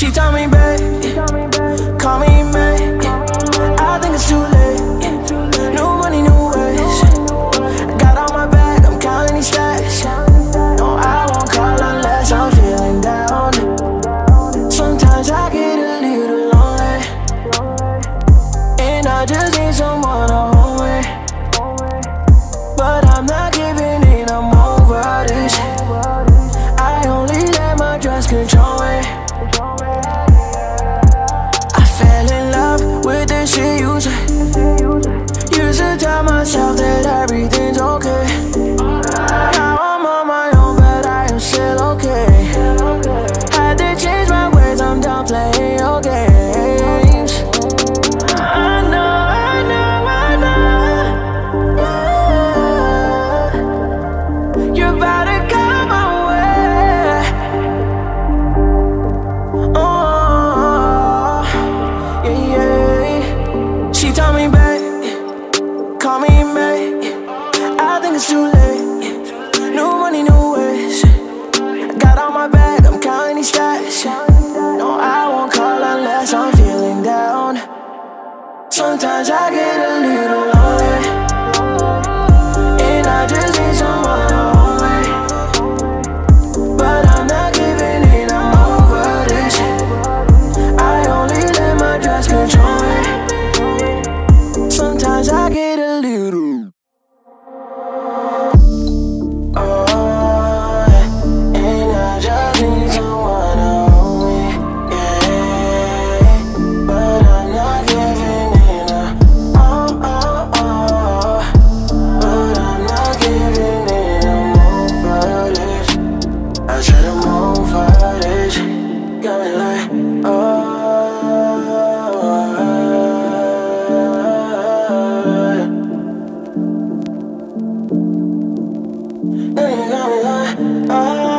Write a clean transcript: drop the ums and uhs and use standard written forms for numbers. She told me, babe, call me, man. I think it's too late. New money, new ways. I got all my bag, I'm counting these stacks. No, I won't call unless I'm feeling down. Sometimes I get a little lonely, and I just need someone to hold me. But I'm not giving in, I'm over this. I only let my dress control me. Tell myself that everything's okay. Now I'm on my own, but I am still okay. Had to change my ways, I'm done playing your games. I know, yeah. You're about to come my way. Oh, yeah, yeah. She told me, babe, call me, mate. I think it's too late. New money, new ways. I got all my bag, I'm counting these stacks. No, I won't call unless I'm feeling down. Sometimes I get a little lonely, and I just need someone to hold me. But I'm not giving in, I'm over this. I only let my dress control me. Sometimes I get a